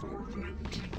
for rent.